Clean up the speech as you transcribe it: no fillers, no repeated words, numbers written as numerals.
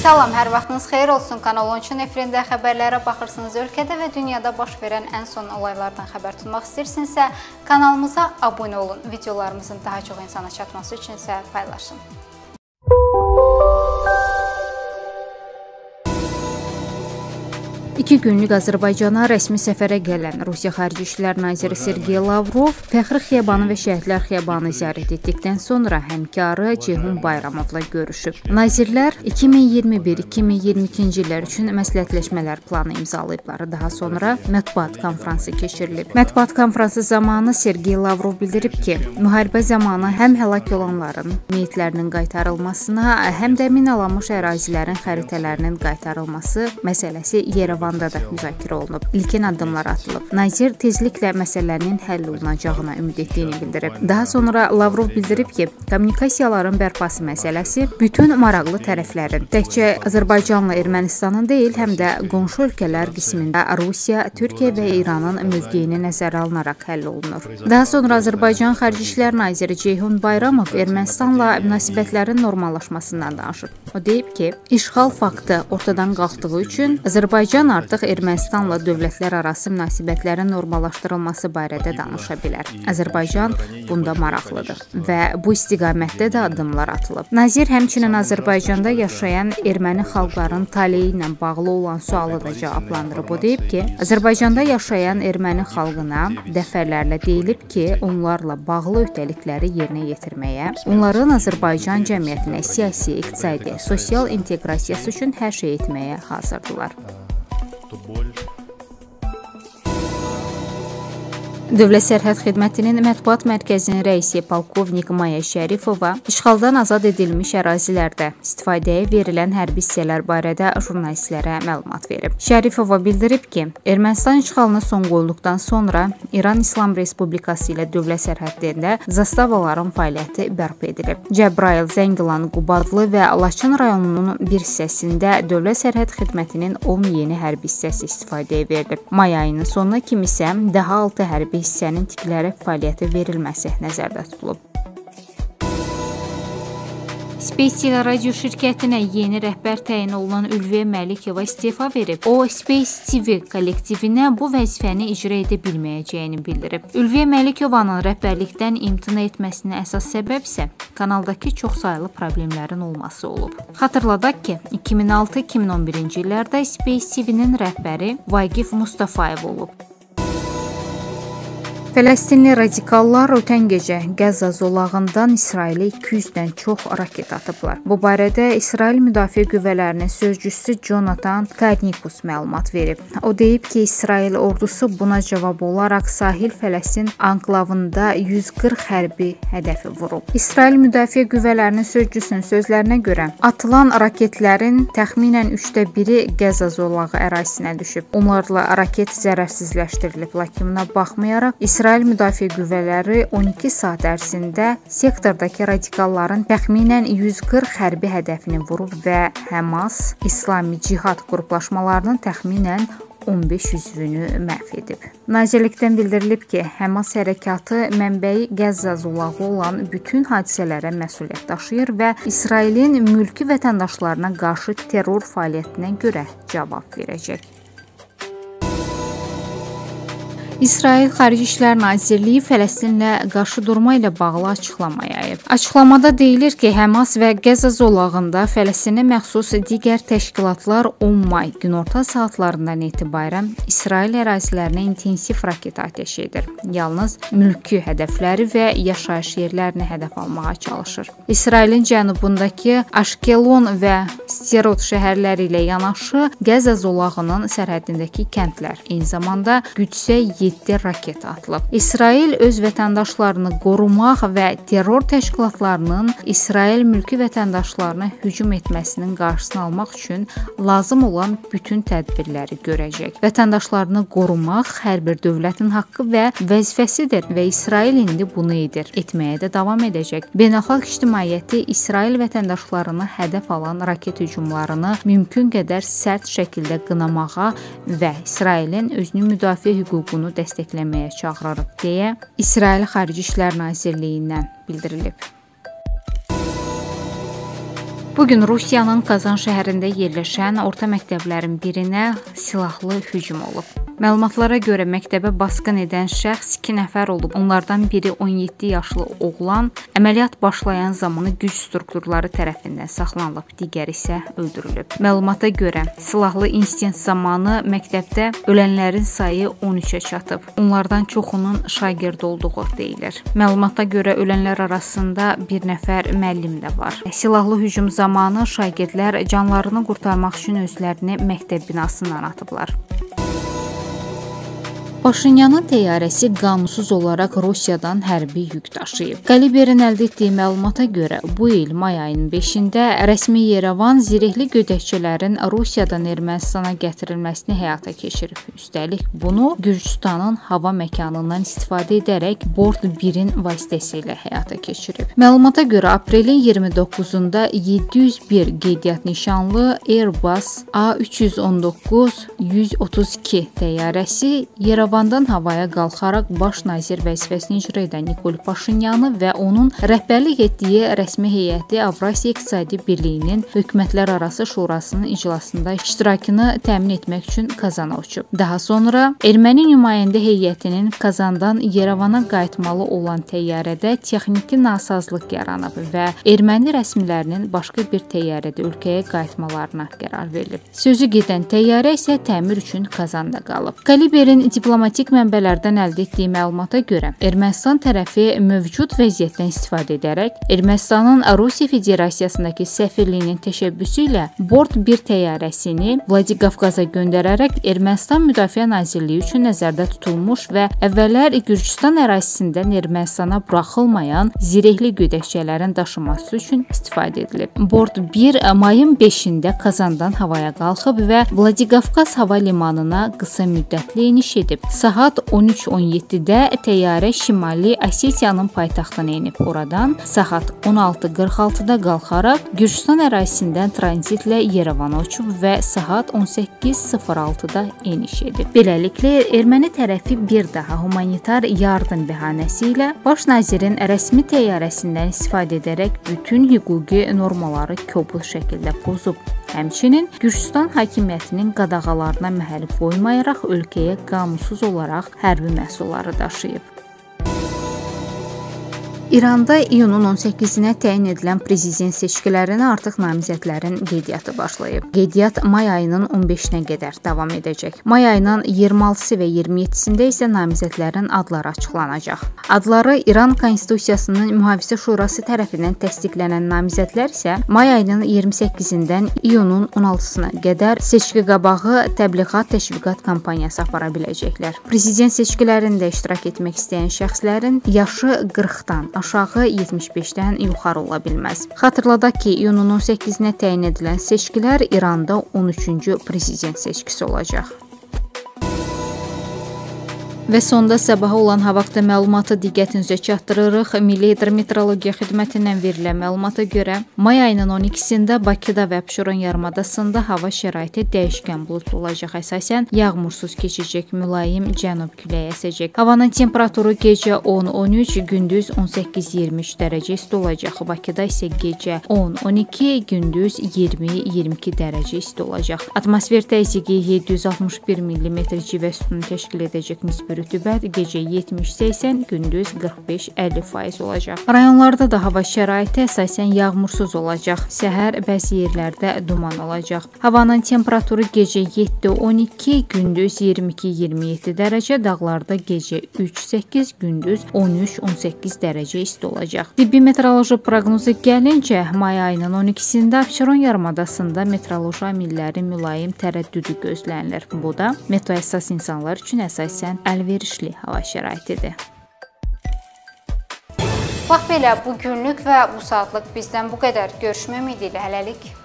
Salam, hər vaxtınız xeyir olsun. Kanal 13-ün efirində xəbərlərə baxırsınız. Ölkədə və dünyada baş verən ən son olaylardan xəbər tutmaq istəyirsinizsə, kanalımıza abunə olun. Videolarımızın daha çox insana çatması üçünsə paylaşın. İki günlük Azərbaycana rəsmi səfərə gələn Rusiya Xarici İşlər Naziri Sergey Lavrov Fəxri Xiyabanı və Şəhidlər Xiyabanı ziyarət etdikdən sonra həmkarı Ceyhun Bayramovla görüşüb. Nazirlər 2021-2022-ci illər üçün məsləhətləşmələr planı imzalayıblar. Daha sonra mətbuat konfransı keçirilib. Mətbuat konfransı zamanı Sergey Lavrov bildirib ki, müharibə zamanı həm həlak olanların meyitlərinin qaytarılmasına, həm də minalanmış ərazilərin xəritələrinin qaytarılması məsələsi Yerevan da müzakirə olunub. İlkin addımlar atılıb. Nazir tezliklə məsələnin həll olunacağına ümid etdiyini bildirib. Daha sonra Lavrov bildirib ki, kommunikasiyaların bərpası məsələsi bütün maraqlı tərəflərin, təkcə Azərbaycanla Ermənistanın deyil, həm də qonşu ölkələr qismində Rusiya, Türkiyə və İranın mövqeyini nəzərə alınaraq həll olunur. Daha sonra Azərbaycan Xarici İşlər Naziri Ceyhun Bayramov Ermənistanla münasibətlərin normallaşmasından danışıb. O deyib ki, işğal faktı ortadan qalxdığı üçün Azərbaycan artıq Ermənistanla dövlətlər arası münasibətlərin normallaşdırılması barədə danışa bilər. Azərbaycan bunda maraqlıdır və bu istiqamətdə də addımlar atılıb. Nazir həmçinin Azərbaycanda yaşayan erməni xalqların taleyi ilə bağlı olan sualı da cavablandırıb. O deyib ki, Azərbaycanda yaşayan erməni xalqına dəfələrlə deyilib ki, onlarla bağlı öhdəlikləri yerinə yetirməyə, onların Azərbaycan cəmiyyətinə siyasi, iqtisadi, sosial inteqrasiyası üçün hər şey etməyə hazırdılar. Dövlət Sərhəd Xidmətinin Mətbuat Mərkəzinin rəisi polkovnik Maya Şərifova işğaldan azad edilmiş ərazilərdə istifadəyə verilən hərbi hissələr barədə jurnalistlərə məlumat verib. Şərifova bildirib ki, Ermənistan işğalını son qoyulduqdan sonra İran İslam Respublikası ilə dövlət sərhədlərində zastavaların fəaliyyəti bərpa edilib. Cəbrayıl, Zəngilan, Qubadlı və Laçın rayonunun bir hissəsində Dövlət Sərhəd Xidmətinin 10 yeni hərbi hissəsi istifadəyə verilib. May ayının sonuna kimi isə daha 6 hərbi hissənin tiplərə fəaliyyəti verilməsi nəzərdə tutulub. Space TV radio şirkətinə yeni rəhbər təyin olunan Ülviyə Məlikova istifa verib. O, Space TV kollektivinə bu vəzifəni icra edə bilməyəcəyini bildirib. Ülviyə Məlikovanın rəhbərlikdən imtina etməsinin əsas səbəb isə kanaldakı çoxsaylı problemlərin olması olub. Xatırladaq ki, 2006-2011-ci illərdə Space TV-nin rəhbəri Vagif Mustafayev olub. Fələstinli radikallar ötən gecə Qəzza zolağından İsrailə 200-dən çox raket atıblar. Bu barədə İsrail Müdafiə Qüvvələrinin sözcüsü Jonathan Karnikus məlumat verib. O deyib ki, İsrail ordusu buna cavab olaraq Sahil Fələstin anklavında 140 hərbi hədəfi vurub. İsrail Müdafiə Qüvvələrinin sözcüsünün sözlərinə görə atılan raketlərin təxminən 1/3-i Qəzza zolağı ərazisinə düşüb. Onlarla raket zərərsizləşdirilib, lakin buna baxmayaraq İsrail Müdafiə Qüvvələri 12 saat ərzində sektordakı radikalların təxminən 140 hərbi hədəfini vurub və Həmas, İslami Cihad qruplaşmalarının təxminən 15 üzvünü məhv edib. Nazirlikdən bildirilib ki, Həmas hərəkatı mənbəyi Qəzza zolağı olan bütün hadisələrə məsuliyyət daşıyır və İsrailin mülki vətəndaşlarına qarşı terror fəaliyyətinə görə cavab verəcək. İsrail Xarici İşlər Nazirliyi Fələstinlə qarşı durma ilə bağlı açıqlama yayıb. Açıqlamada deyilir ki, Həmas və Qəzza zolağında Fələstinə məxsus digər təşkilatlar 10 may günorta saatlarından etibarən İsrail ərazilərinə intensiv raket atəşi edir. Yalnız mülki hədəfləri və yaşayış yerlərini hədəf almağa çalışır. İsrailin cənubundakı Ashkelon və Sderot şəhərləri ilə yanaşı Qəzza zolağının sərhədindəki kəndlər, eyni zamanda Qüdsə 7 raket atılıb. İsrail öz vətəndaşlarını qorumaq və terror təşkilatlarının İsrail mülki vətəndaşlarına hücum etməsinin qarşısını almaq üçün lazım olan bütün tədbirləri görəcək. Vətəndaşlarını qorumaq hər bir dövlətin haqqı və vəzifəsidir və İsrail indi bunu edir. Etməyə də davam edəcək. Beynəlxalq ictimaiyyəti İsrail vətəndaşlarını hədəf alan raket hücumlarını mümkün qədər sərt şəkildə qınamağa və İsrailin özünü müdafiə hüququnu dəstəkləməyə çağırırıq deyə İsrail Xarici İşlər Nazirliyindən bildirilib. Bugün Rusiyanın Qazan şəhərində yerləşən orta məktəblərin birinə silahlı hücum olub. Məlumatlara görə məktəbə basqın edən şəxs 2 nəfər olub. Onlardan biri 17 yaşlı oğlan əməliyyat başlayan zamanı güc strukturları tərəfindən saxlanılıb, digəri isə öldürülüb. Məlumata görə silahlı insiden zamanı məktəbdə ölənlərin sayı 13-ə çatıb. Onlardan çoxunun şagird olduğu deyilir. Məlumata görə ölənlər arasında bir nəfər müəllim də var. Silahlı hücum zamanı şagirdlər canlarını qurtarmaq üçün özlərini məktəb binasından atıblar. Paşinyanın təyyarəsi qanunsuz olaraq Rusiyadan hərbi yük daşıyıb. Qaliberin əldə etdiyi məlumata görə bu il may ayının 5-də rəsmi Yerevan zirehli gödəkçələrin Rusiyadan Ermənistana gətirilməsini həyata keçirib. Üstəlik bunu Gürcüstanın hava məkanından istifadə edərək Bord 1-in vasitəsilə həyata keçirib. Məlumata görə aprelin 29-da 701 qeydiyyat nişanlı Airbus A319-132 təyyarəsi Yerevan Vandan havaya qalxaraq baş nazir vəzifəsini icra edən Nikol Paşinyanı və onun rəhbərlik etdiyi rəsmi heyəti Avrasiya İqtisadi Birliyinin hökumətlərarası şurasının iclasında iştirakını təmin etmək üçün Qazana uçub. Daha sonra erməni nümayəndə heyətinin Qazandan Yerevana qayıtmalı olan təyyarədə texniki nasazlıq yaranıb və erməni rəsmilərinin başqa bir təyyarədə ölkəyə qayıtmalarına qərar verilib. Sözü gedən təyyarə isə təmir üçün Qazanda qalıb. Qaliberin diplomatik mənbələrdən əldə etdiyi məlumata görə Ermənistan tərəfi mövcud vəziyyətdən istifadə edərək Ermənistanın Rusiya Federasiyasındakı səfirliyinin təşəbbüsü ilə Bord 1 təyyarəsini Vladikavqaza göndərərək Ermənistan Müdafiə Nazirliyi üçün nəzərdə tutulmuş və əvvəllər Gürcüstan ərazisindən Ermənistana buraxılmayan zirehli gödəkçələrin daşınması üçün istifadə edilib. Bord 1 mayın 5-də Qazandan havaya qalxıb və Vladikavqaz hava limanına qısa müddətli eniş edib. Saat 13:17-də təyyarə Şimali Osetiyanın paytaxtına enib. Oradan saat 16:46-da qalxaraq Gürcüstan ərazisindən tranzitlə Yerevana uçub və saat 18:06-da eniş edib. Beləliklə, erməni tərəfi bir daha humanitar yardım bəhanəsi ilə baş nazirin rəsmi təyyarəsindən istifadə edərək bütün hüquqi normalarını kobud şəkildə pozub. Həmçinin Gürcüstan hakimiyyətinin qadağalarına məhəl qoymayaraq ölkəyə qanunsuz olaraq hərbi məhsulları daşıyıb. İranda iyunun 18-nə təyin edilən prezident seçkilərinə artıq namizədlərin qeydiyyatı başlayıb. Qeydiyyat may ayının 15-nə qədər davam edəcək. May ayının 26-sı və 27-sində isə namizədlərin adları açıqlanacaq. Adları İran Konstitusiyasının Mühafizə Şurası tərəfindən təsdiqlənən namizədlər isə may ayının 28-dən iyunun 16-sına qədər seçki qabağı təbliğat-təşviqat kampaniyası apara biləcəklər. Prezident seçkilərində iştirak etmək istəyən şəxslərin yaşı 40-dan aşağı 75-dən yuxarı ola bilməz. Xatırladaq ki, iyunun 18-nə təyin edilən seçkilər İranda 13-cü prezident seçkisi olacaq. Və sonda səbaha olan hava haqqında məlumatı diqqətinizə çatdırırıq. Milli Hidrometeorologiya Xidmətindən verilən məlumata görə may ayının 12-sində Bakıda və Abşeron yarımadasında hava şəraiti dəyişkən buludlu olacaq. Əsasən yağmursuz keçəcək, mülayim cənub küləyi əsəcək. Havanın temperaturu gecə 10-13, gündüz 18-23 dərəcə isti olacaq. Bakıda isə gecə 10-12, gündüz 20-22 dərəcə isti olacaq. Atmosfer təzyiqi 761 mm civə sütunu təşkil edəcək. Nisbi rütubət gecə 70-80, gündüz 45-50% olacaq. Rayonlarda da hava şəraiti əsasən yağmursuz olacaq. Səhər bəzi yerlərdə duman olacaq. Havanın temperaturu gecə 7-12, gündüz 22-27 dərəcə, dağlarda gecə 3-8, gündüz 13-18 dərəcə isti olacaq. Tibbi meteoroloji proqnozu gəlincə, may ayının 12-sində Abşeron yarımadasında meteoroloji amillərin mülayim tərəddüdü gözlənilir. Bu da meteohəssas insanlar üçün əsasən əlverişli hava şəraitidir. Bax belə, bugünlük və bu saatlıq bizdən bu qədər. Görüşmək ümidi ilə hələlik.